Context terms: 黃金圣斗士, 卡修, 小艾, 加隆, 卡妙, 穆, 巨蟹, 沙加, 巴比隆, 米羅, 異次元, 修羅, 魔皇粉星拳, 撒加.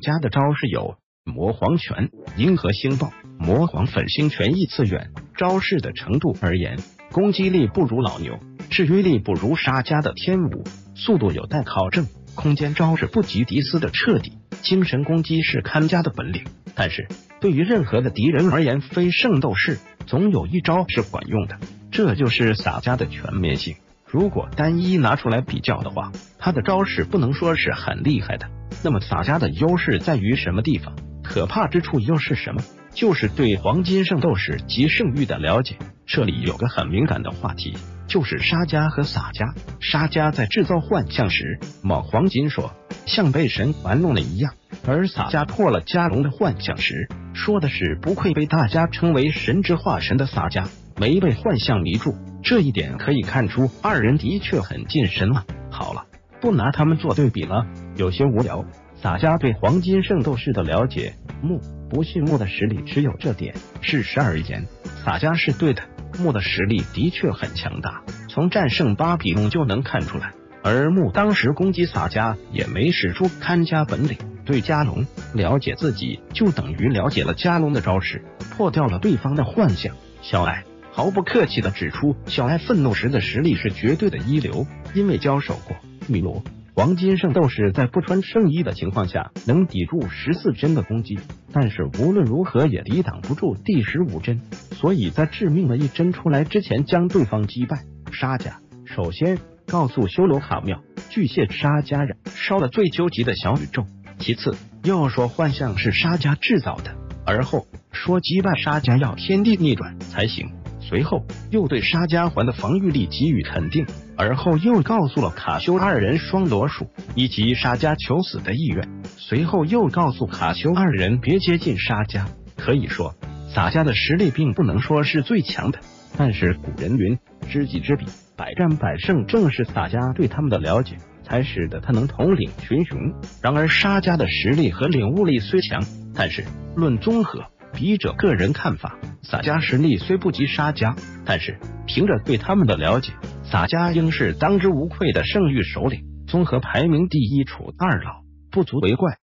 家的招式有魔皇拳、银河星爆、魔皇粉星拳。异次元招式的程度而言，攻击力不如老牛，制约力不如沙家的天舞，速度有待考证，空间招式不及迪斯的彻底，精神攻击是看家的本领。但是对于任何的敌人而言，非圣斗士总有一招是管用的，这就是洒家的全面性。如果单一拿出来比较的话，他的招式不能说是很厉害的。那么洒家的优势在于什么地方？可怕之处又是什么？就是对黄金圣斗士及圣域的了解。这里有个很敏感的话题，就是沙家和洒家。沙家在制造幻象时，某黄金说像被神玩弄了一样，而洒家破了加隆的幻象时，说的是不愧被大家称为神之化神的洒家，没被幻象迷住。这一点可以看出二人的确很近神了。好了，不拿他们做对比了，有些无聊。洒家对黄金圣斗士的了解，木不信木的实力只有这点。事实而言，洒家是对的，木的实力的确很强大，从战胜巴比龙就能看出来。而木当时攻击洒家也没使出看家本领，对加隆了解自己就等于了解了加隆的招式，破掉了对方的幻想。小艾毫不客气地指出，小艾愤怒时的实力是绝对的一流，因为交手过米罗。黄金圣斗士在不穿圣衣的情况下能抵住14针的攻击，但是无论如何也抵挡不住第15针，所以在致命的一针出来之前将对方击败。沙家首先告诉修罗卡妙，巨蟹沙家燃烧了最究极的小宇宙。其次又说幻象是沙家制造的，而后说击败沙家要天地逆转才行。随后又对沙家环的防御力给予肯定，而后又告诉了卡修二人双裸鼠以及沙家求死的意愿，随后又告诉卡修二人别接近沙家。可以说洒家的实力并不能说是最强的，但是古人云知己知彼，百战百胜，正是洒家对他们的了解才使得他能统领群雄。然而沙家的实力和领悟力虽强，但是论综合笔者个人看法，洒家实力虽不及沙家，但是凭着对他们的了解，洒家应是当之无愧的圣域首领，综合排名第一处二老，不足为怪。